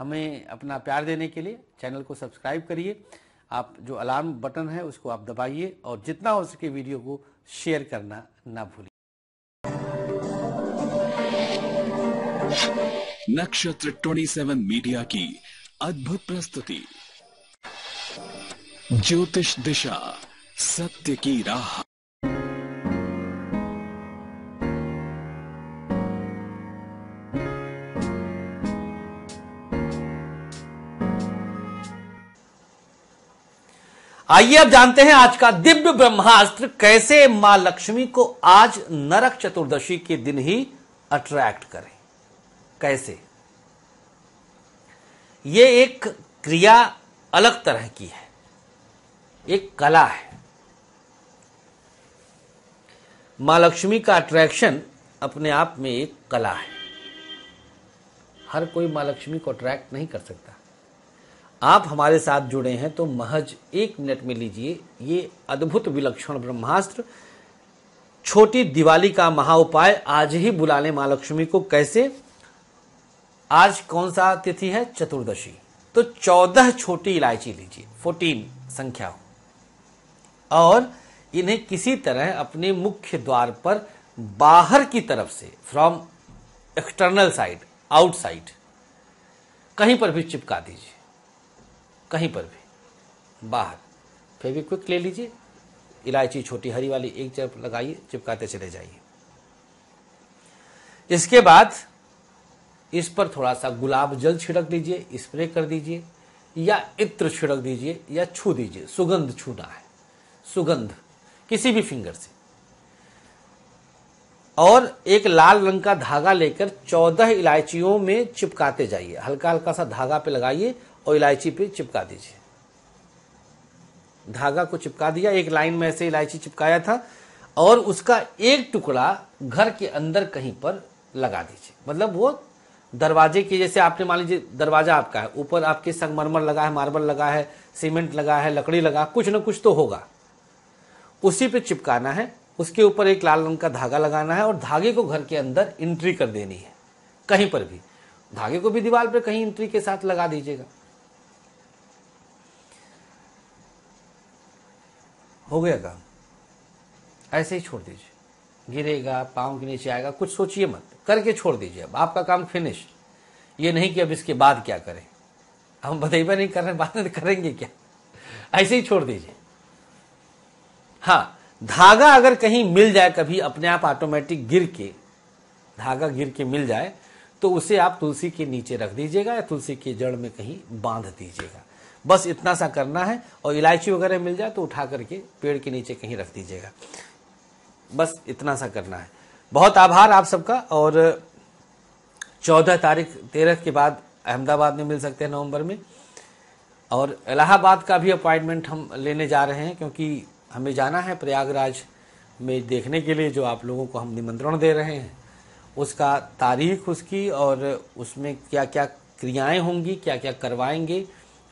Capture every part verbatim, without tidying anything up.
हमें अपना प्यार देने के लिए चैनल को सब्सक्राइब करिए, आप जो अलार्म बटन है उसको आप दबाइए और जितना हो सके वीडियो को शेयर करना ना भूलिए। नक्षत्र सत्ताईस मीडिया की अद्भुत प्रस्तुति, ज्योतिष दिशा, सत्य की राह। आइए अब जानते हैं आज का दिव्य ब्रह्मास्त्र कैसे मां लक्ष्मी को आज नरक चतुर्दशी के दिन ही अट्रैक्ट करें। कैसे? ये एक क्रिया अलग तरह की है, एक कला है। मां लक्ष्मी का अट्रैक्शन अपने आप में एक कला है। हर कोई मां लक्ष्मी को अट्रैक्ट नहीं कर सकता। आप हमारे साथ जुड़े हैं तो महज एक मिनट में लीजिए ये अद्भुत विलक्षण ब्रह्मास्त्र। छोटी दिवाली का महा उपाय, आज ही बुला लें मां लक्ष्मी को। कैसे? आज कौन सा तिथि है? चतुर्दशी। तो चौदह छोटी इलायची लीजिए, फोर्टीन संख्या हो, और इन्हें किसी तरह अपने मुख्य द्वार पर बाहर की तरफ से, फ्रॉम एक्सटर्नल साइड, आउटसाइड, कहीं पर भी चिपका दीजिए, कहीं पर भी बाहर। फेविक्विक ले लीजिए, इलायची छोटी हरी वाली एक जगह लगाइए, चिपकाते चले जाइए। इसके बाद इस पर थोड़ा सा गुलाब जल छिड़क दीजिए, स्प्रे कर दीजिए, या इत्र छिड़क दीजिए, या छू दीजिए। सुगंध छूना है, सुगंध किसी भी फिंगर से। और एक लाल रंग का धागा लेकर चौदह इलायचियों में चिपकाते जाइए, हल्का हल्का सा धागा पे लगाइए और इलायची पे चिपका दीजिए। धागा को चिपका दिया, एक लाइन में ऐसे इलायची चिपकाया था, और उसका एक टुकड़ा घर के अंदर कहीं पर लगा दीजिए। मतलब वो दरवाजे के जैसे, आपने मान लीजिए दरवाजा आपका है, ऊपर आपके संगमरमर लगा है, मार्बल लगा है, सीमेंट लगा है, लकड़ी लगा, कुछ ना कुछ तो होगा, उसी पे चिपकाना है। उसके ऊपर एक लाल रंग का धागा लगाना है और धागे को घर के अंदर एंट्री कर देनी है, कहीं पर भी। धागे को भी दीवार पर कहीं एंट्री के साथ लगा दीजिएगा। हो गया काम। ऐसे ही छोड़ दीजिए, गिरेगा, पाँव के नीचे आएगा, कुछ सोचिए मत, करके छोड़ दीजिए। अब आपका काम फिनिश। ये नहीं कि अब इसके बाद क्या करें, हम बतेबा नहीं कर रहे, बाद में करेंगे क्या। ऐसे ही छोड़ दीजिए। हाँ, धागा अगर कहीं मिल जाए, कभी अपने आप ऑटोमेटिक गिर के, धागा गिर के मिल जाए, तो उसे आप तुलसी के नीचे रख दीजिएगा या तुलसी के जड़ में कहीं बांध दीजिएगा। बस इतना सा करना है। और इलायची वगैरह मिल जाए तो उठा करके पेड़ के नीचे कहीं रख दीजिएगा। बस इतना सा करना है। बहुत आभार आप सबका। और चौदह तारीख तेरह के बाद अहमदाबाद में मिल सकते हैं नवंबर में, और इलाहाबाद का भी अपॉइंटमेंट हम लेने जा रहे हैं, क्योंकि हमें जाना है प्रयागराज में देखने के लिए, जो आप लोगों को हम निमंत्रण दे रहे हैं। उसका तारीख, उसकी, और उसमें क्या क्या क्रियाएँ होंगी, क्या क्या करवाएंगे,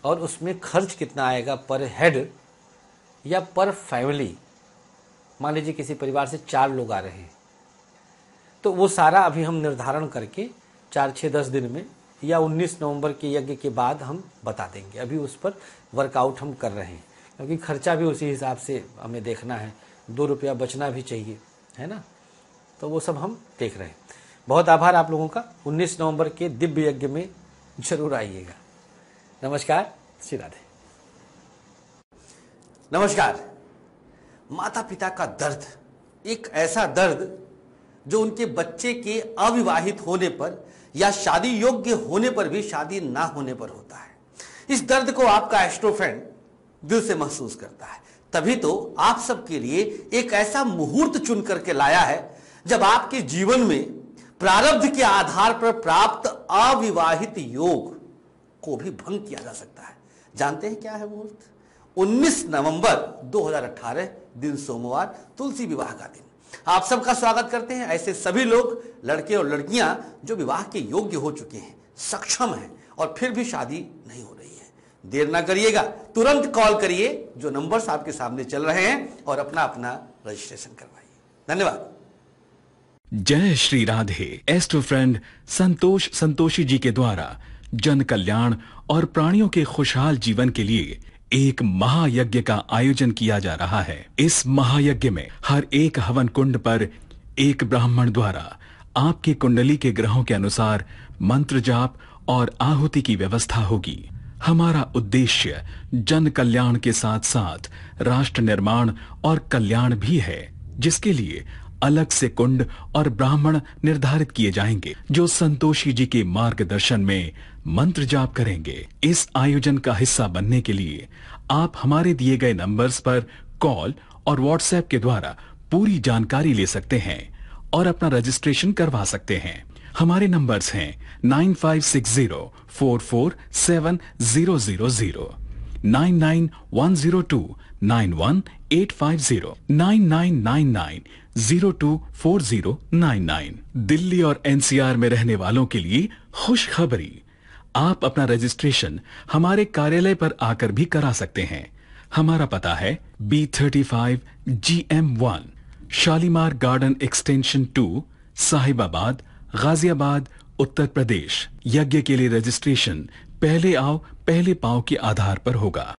और उसमें खर्च कितना आएगा पर हेड या पर फैमिली। मान लीजिए किसी परिवार से चार लोग आ रहे हैं, तो वो सारा अभी हम निर्धारण करके चार छः दस दिन में या उन्नीस नवंबर के यज्ञ के बाद हम बता देंगे। अभी उस पर वर्कआउट हम कर रहे हैं, क्योंकि खर्चा भी उसी हिसाब से हमें देखना है। दो रुपया बचना भी चाहिए, है ना, तो वो सब हम देख रहे हैं। बहुत आभार आप लोगों का। उन्नीस नवम्बर के दिव्य यज्ञ में जरूर आइएगा। नमस्कार, श्री राधे। नमस्कार। माता पिता का दर्द, एक ऐसा दर्द जो उनके बच्चे के अविवाहित होने पर या शादी योग्य होने पर भी शादी ना होने पर होता है। इस दर्द को आपका एस्ट्रो फ्रेंड दिल से महसूस करता है। तभी तो आप सबके लिए एक ऐसा मुहूर्त चुन करके लाया है, जब आपके जीवन में प्रारब्ध के आधार पर प्राप्त अविवाहित योग को भी भंग किया जा सकता है। जानते हैं क्या है मुहूर्त? उन्नीस नवंबर दो हज़ार अठारह, दिन सोमवार, तुलसी विवाह का दिन। आप सबका स्वागत करते हैं ऐसे सभी लोग, लड़के और लड़कियां जो विवाह के योग्य हो चुके हैं, सक्षम हैं, और फिर भी शादी नहीं हो रही है। देर ना करिएगा, तुरंत कॉल करिए जो नंबर्स आपके सामने चल रहे हैं, और अपना अपना रजिस्ट्रेशन करवाइए। धन्यवाद। जय श्री राधे। एस्ट्रो फ्रेंड संतोष संतोषी जी के द्वारा जन कल्याण और प्राणियों के खुशहाल जीवन के लिए एक महायज्ञ का आयोजन किया जा रहा है। इस महायज्ञ में हर एक हवन कुंड पर एक ब्राह्मण द्वारा आपकी कुंडली के ग्रहों के अनुसार मंत्र जाप और आहुति की व्यवस्था होगी। हमारा उद्देश्य जन कल्याण के साथ साथ राष्ट्र निर्माण और कल्याण भी है, जिसके लिए अलग से कुंड और ब्राह्मण निर्धारित किए जाएंगे जो संतोषी जी के मार्गदर्शन में मंत्र जाप करेंगे। इस आयोजन का हिस्सा बनने के लिए आप हमारे दिए गए नंबर्स पर कॉल और व्हाट्सएप के द्वारा पूरी जानकारी ले सकते हैं और अपना रजिस्ट्रेशन करवा सकते हैं। हमारे नंबर्स हैं nine five six zero four four seven zero zero zero, nine nine one zero two nine one eight five zero, nine nine nine nine zero two four zero nine nine. Delhi और NCR में रहने वालों के लिए खुशखबरी, आप अपना registration हमारे कार्यालय पर आकर भी करा सकते हैं। हमारा पता है B thirty five G M one, Shalimar garden extension two, Sahibabad, Ghaziabad, Uttar Pradesh. यज्ञ के लिए रजिस्ट्रेशन पहले आओ पहले पाओ के आधार पर होगा।